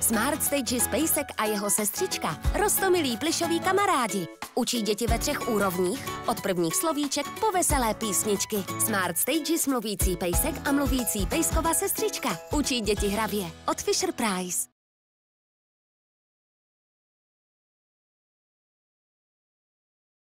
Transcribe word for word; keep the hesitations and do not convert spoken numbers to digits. Smart Stages Pejsek a jeho sestřička, roztomilí plišoví kamarádi, učí děti ve třech úrovních, od prvních slovíček po veselé písničky. Smart Stages mluvící pejsek a mluvící pejskova sestřička učí děti hravě od Fisher Price.